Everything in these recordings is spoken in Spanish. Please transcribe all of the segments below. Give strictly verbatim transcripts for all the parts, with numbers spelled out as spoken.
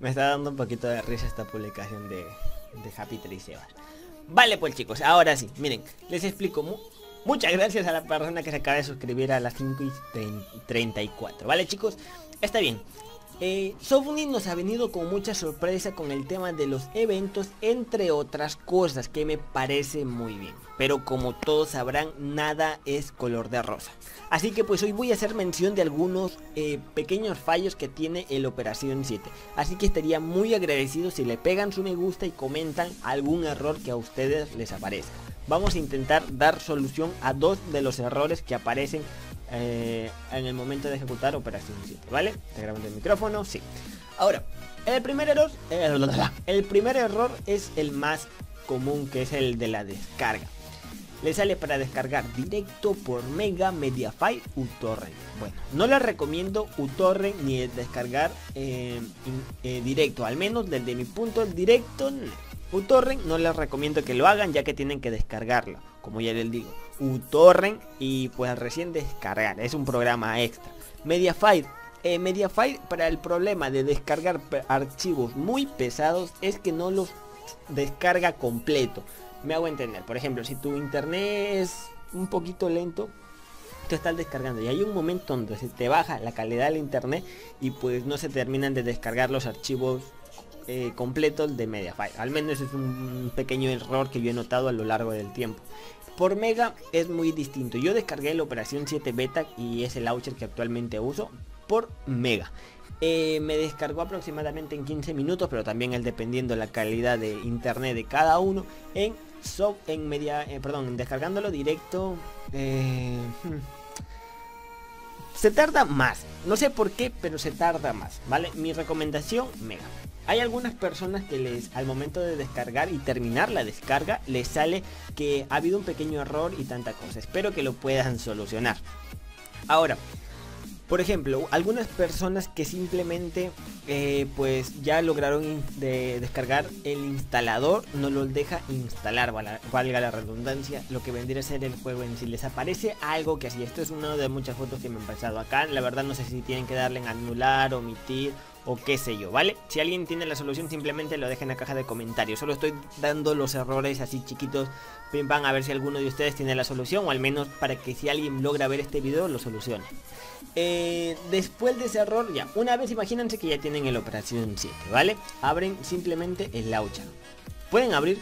Me está dando un poquito de risa esta publicación de, de Happy Tree Sebas. Vale, pues chicos, ahora sí, miren, les explico. Mu muchas gracias a la persona que se acaba de suscribir a las cinco y treinta y cuatro. Vale, chicos, está bien. Eh, Softnyx nos ha venido con mucha sorpresa con el tema de los eventos, entre otras cosas, que me parece muy bien. Pero como todos sabrán, nada es color de rosa. Así que pues hoy voy a hacer mención de algunos eh, pequeños fallos que tiene el Operación siete. Así que estaría muy agradecido si le pegan su me gusta y comentan algún error que a ustedes les aparezca. Vamos a intentar dar solución a dos de los errores que aparecen Eh, en el momento de ejecutar Operación siete, ¿vale? Está grabando el micrófono, sí. Ahora, el primer error eh, el primer error es el más común, que es el de la descarga. Le sale para descargar directo por Mega, Mediafire, U-Torrent. Bueno, no les recomiendo U-Torrent ni descargar eh, eh, directo, al menos desde mi punto directo. U-Torrent no les recomiendo que lo hagan, ya que tienen que descargarla, como ya les digo. U-Torrent y pues recién descargar, es un programa extra. Mediafire, eh, Mediafire para el problema de descargar archivos muy pesados es que no los descarga completo. Me hago entender, por ejemplo, si tu internet es un poquito lento, tú estás descargando y hay un momento donde se te baja la calidad del internet y pues no se terminan de descargar los archivos Eh, completo de Mediafire. Al menos es un pequeño error que yo he notado a lo largo del tiempo. Por Mega es muy distinto. Yo descargué la Operación siete Beta y es el launcher que actualmente uso por Mega. Eh, me descargó aproximadamente en quince minutos, pero también el dependiendo la calidad de internet de cada uno. En soft, en media, eh, perdón, descargándolo directo. Eh, hmm. Se tarda más, no sé por qué, pero se tarda más, ¿vale? Mi recomendación, Mega. Hay algunas personas que les, al momento de descargar y terminar la descarga, les sale que ha habido un pequeño error y tanta cosa. Espero que lo puedan solucionar. Ahora, por ejemplo, algunas personas que simplemente eh, pues ya lograron de descargar el instalador, no los deja instalar, valga la redundancia, lo que vendría a ser el juego en sí. Les aparece algo que así, esto es una de muchas fotos que me han pasado acá, la verdad no sé si tienen que darle en anular, omitir o qué sé yo, ¿vale? Si alguien tiene la solución, simplemente lo deja en la caja de comentarios. Solo estoy dando los errores así chiquitos, pim pam, a ver si alguno de ustedes tiene la solución, o al menos para que si alguien logra ver este video, lo solucione. Eh, después de ese error, ya, una vez imagínense que ya tienen el Operación siete, ¿vale? Abren simplemente el launcher. Pueden abrir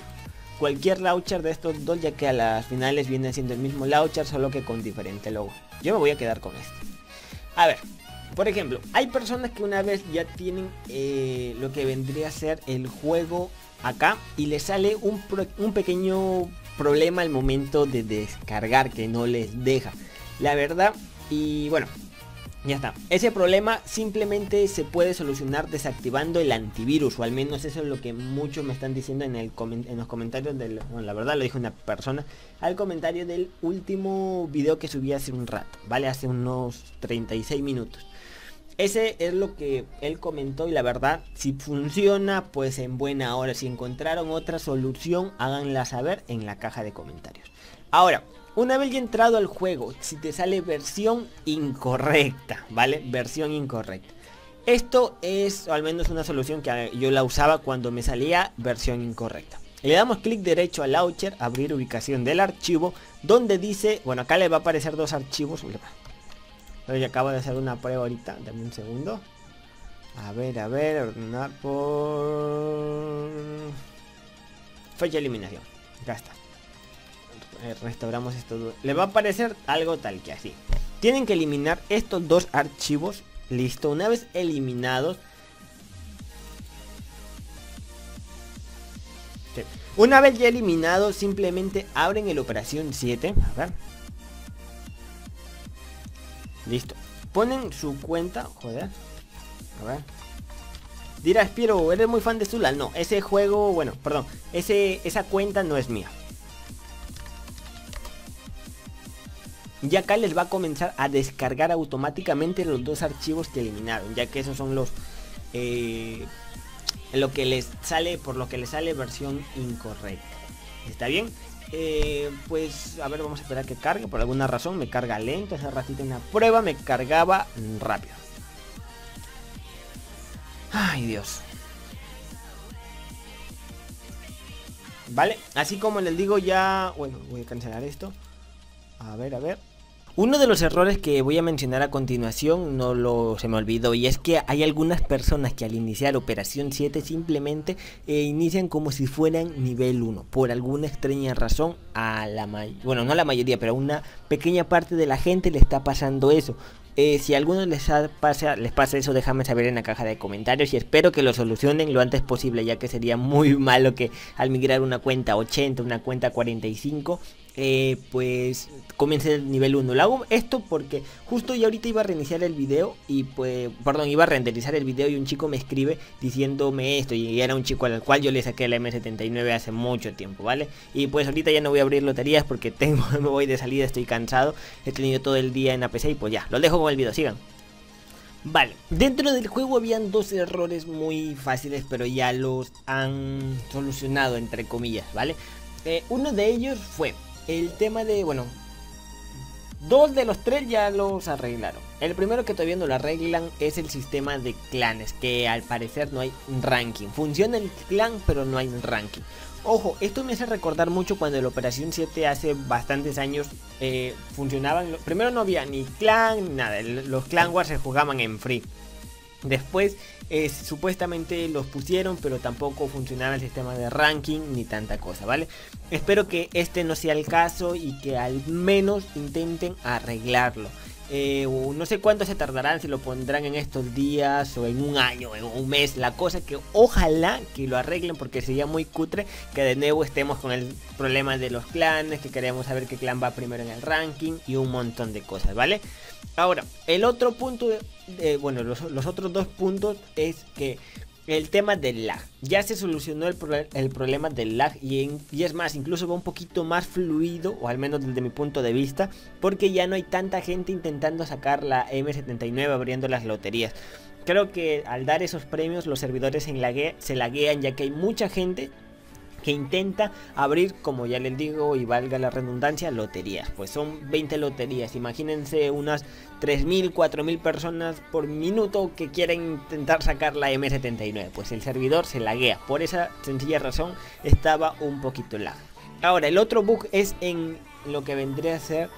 cualquier launcher de estos dos, ya que a las finales viene siendo el mismo launcher, solo que con diferente logo. Yo me voy a quedar con este. A ver, por ejemplo, hay personas que una vez ya tienen eh, lo que vendría a ser el juego acá y les sale un, pro un pequeño problema al momento de descargar, que no les deja, la verdad. Y bueno, ya está. Ese problema simplemente se puede solucionar desactivando el antivirus, o al menos eso es lo que muchos me están diciendo en, el en los comentarios del... Bueno, la verdad lo dijo una persona al comentario del último video que subí hace un rato, ¿vale? Hace unos treinta y seis minutos. Ese es lo que él comentó y la verdad, si funciona, pues en buena hora. Si encontraron otra solución, háganla saber en la caja de comentarios. Ahora, una vez ya entrado al juego, si te sale versión incorrecta, ¿vale? Versión incorrecta. Esto es, o al menos una solución que yo la usaba cuando me salía versión incorrecta. Le damos clic derecho al launcher, abrir ubicación del archivo, donde dice, bueno, acá le va a aparecer dos archivos. Pero yo acabo de hacer una prueba ahorita, dame un segundo. A ver, a ver, ordenar por... fecha de eliminación, acá está. Restauramos estos dos. Le va a aparecer algo tal que así. Tienen que eliminar estos dos archivos. Listo, una vez eliminados sí. Una vez ya eliminados, simplemente abren el Operación siete. A ver. Listo. Ponen su cuenta. Joder. A ver. Dirás, Piero, eres muy fan de Zulal. No, ese juego, bueno, perdón, ese, esa cuenta no es mía. Y acá les va a comenzar a descargar automáticamente los dos archivos que eliminaron, ya que esos son los eh, lo que les sale, por lo que les sale versión incorrecta. ¿Está bien? Eh, pues a ver, vamos a esperar que cargue. Por alguna razón me carga lento. Hace ratito en la prueba me cargaba rápido. Ay, Dios. Vale, así como les digo ya... Bueno, voy a cancelar esto. A ver, a ver. Uno de los errores que voy a mencionar a continuación no lo se me olvidó, y es que hay algunas personas que al iniciar Operación siete simplemente eh, inician como si fueran nivel uno, por alguna extraña razón a la may bueno, no a la mayoría, pero a una pequeña parte de la gente le está pasando eso. Eh, si a algunos les pasa, les pasa eso, déjame saber en la caja de comentarios y espero que lo solucionen lo antes posible, ya que sería muy malo que al migrar una cuenta ochenta, una cuenta cuarenta y cinco, eh, pues comience el nivel uno. Lo hago esto porque justo yo ahorita iba a reiniciar el video y pues, perdón, iba a renderizar el video y un chico me escribe diciéndome esto, y era un chico al cual yo le saqué el eme setenta y nueve hace mucho tiempo, ¿vale? Y pues ahorita ya no voy a abrir loterías porque tengo, me voy de salida, estoy cansado, he tenido todo el día en la P C y pues ya, lo dejo con el video, sigan. Vale, dentro del juego habían dos errores muy fáciles, pero ya los han solucionado, entre comillas, ¿vale? Eh, uno de ellos fue el tema de, bueno, dos de los tres ya los arreglaron. El primero que todavía no lo arreglan es el sistema de clanes, que al parecer no hay ranking. Funciona el clan, pero no hay ranking. Ojo, esto me hace recordar mucho cuando la Operación siete hace bastantes años eh, funcionaban. Primero no había ni clan, ni nada. Los clan wars se jugaban en free. Después eh, supuestamente los pusieron, pero tampoco funcionaba el sistema de ranking ni tanta cosa, ¿vale? Espero que este no sea el caso y que al menos intenten arreglarlo. Eh, no sé cuánto se tardarán, si lo pondrán en estos días o en un año o en un mes. La cosa que ojalá que lo arreglen, porque sería muy cutre que de nuevo estemos con el problema de los clanes, que queremos saber qué clan va primero en el ranking y un montón de cosas, ¿vale? Ahora, el otro punto, de, de, bueno, los, los otros dos puntos es que el tema del lag, ya se solucionó el, pro el problema del lag y, en, y es más, incluso va un poquito más fluido, o al menos desde mi punto de vista, porque ya no hay tanta gente intentando sacar la eme setenta y nueve abriendo las loterías. Creo que al dar esos premios los servidores se, lague se laguean, ya que hay mucha gente que intenta abrir, como ya les digo y valga la redundancia, loterías. Pues son veinte loterías, imagínense unas tres mil, cuatro mil personas por minuto que quieren intentar sacar la eme setenta y nueve, pues el servidor se laguea. Por esa sencilla razón estaba un poquito lag. Ahora, el otro bug es en lo que vendría a ser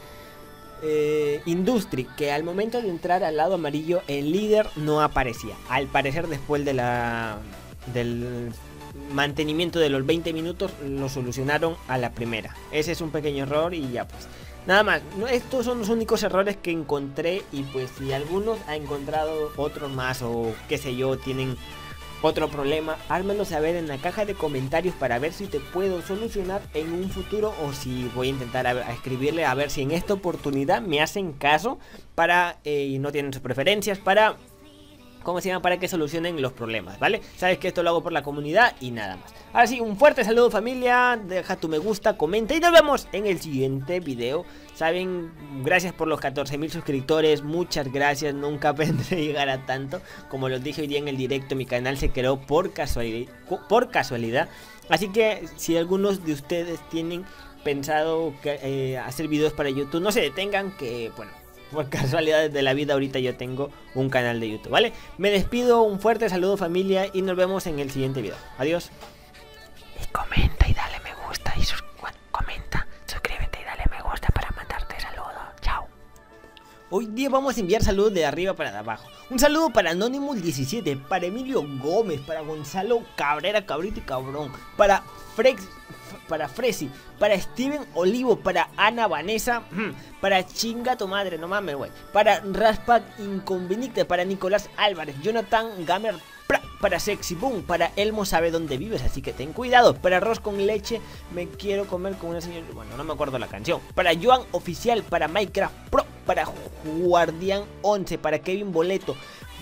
Eh, Industry, que al momento de entrar al lado amarillo el líder no aparecía. Al parecer después de la... del... mantenimiento de los veinte minutos lo solucionaron a la primera. Ese es un pequeño error y ya pues nada más, estos son los únicos errores que encontré. Y pues si algunos han encontrado otros más o qué sé yo, tienen otro problema, házmelo saber en la caja de comentarios para ver si te puedo solucionar en un futuro, o si voy a intentar a, ver, a escribirle a ver si en esta oportunidad me hacen caso para, eh, y no tienen sus preferencias para... ¿Cómo se llama? Para que solucionen los problemas, ¿vale? Sabes que esto lo hago por la comunidad y nada más. Ahora sí, un fuerte saludo, familia. Deja tu me gusta, comenta y nos vemos en el siguiente video. Saben, gracias por los catorce mil suscriptores. Muchas gracias, nunca pensé llegar a tanto. Como los dije hoy día en el directo, mi canal se creó por casualidad, por casualidad. Así que si algunos de ustedes tienen pensado que, eh, hacer videos para YouTube, no se detengan, que bueno, por casualidades de la vida ahorita yo tengo un canal de YouTube, ¿vale? Me despido, un fuerte saludo, familia, y nos vemos en el siguiente video. Adiós. Y comenta y dale me gusta y sus... comenta, suscríbete y dale me gusta para mandarte saludos. Chao. Hoy día vamos a enviar saludos de arriba para de abajo. Un saludo para Anonymous diecisiete, para Emilio Gómez, para Gonzalo Cabrera, Cabrito y Cabrón, para Frex, para Fresi, para Steven Olivo, para Ana Vanessa, para Chinga tu madre, no mames, güey, para Raspa Inconveniente, para Nicolás Álvarez, Jonathan Gamer, para Sexy Boom, para Elmo sabe dónde vives, así que ten cuidado, para Arroz con leche, me quiero comer con una señora, bueno, no me acuerdo la canción, para Joan Oficial, para Minecraft Pro, para Guardián once, para Kevin Boleto,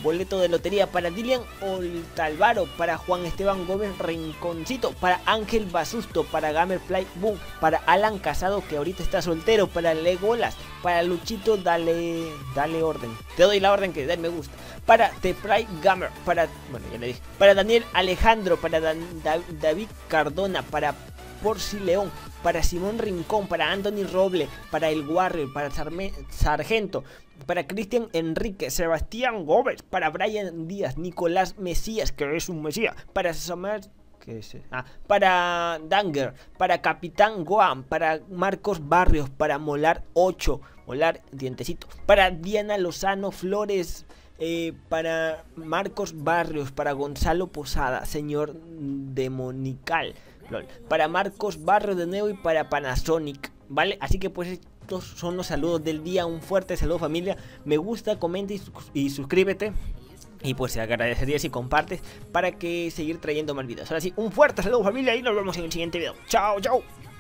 boleto de lotería, para Dilian Oltalvaro, para Juan Esteban Gómez Rinconcito, para Ángel Basusto, para Gamerfly Boom, para Alan Casado, que ahorita está soltero, para Legolas, para Luchito, dale, dale orden, te doy la orden que den me gusta, para The Pride Gamer, para, bueno, ya le dije, para Daniel Alejandro, para Dan, da, David Cardona, para por Sileón, para Simón Rincón, para Anthony Roble, para El Warrior, para Sarme Sargento, para Cristian Enrique, Sebastián Gómez, para Brian Díaz, Nicolás Mesías, que es un Mesías, para Samer, que es, ah, para Danger, para Capitán Gohan, para Marcos Barrios, para Molar ocho, Molar Dientecito, para Diana Lozano Flores, Eh, para Marcos Barrios, para Gonzalo Posada, señor Demonical, lol, para Marcos Barrios de nuevo y para Panasonic, ¿vale? Así que pues estos son los saludos del día. Un fuerte saludo, familia. Me gusta, comenta y, y suscríbete. Y pues te agradecería si compartes para que seguir trayendo más videos. Ahora sí, un fuerte saludo, familia, y nos vemos en el siguiente video. Chao, chao.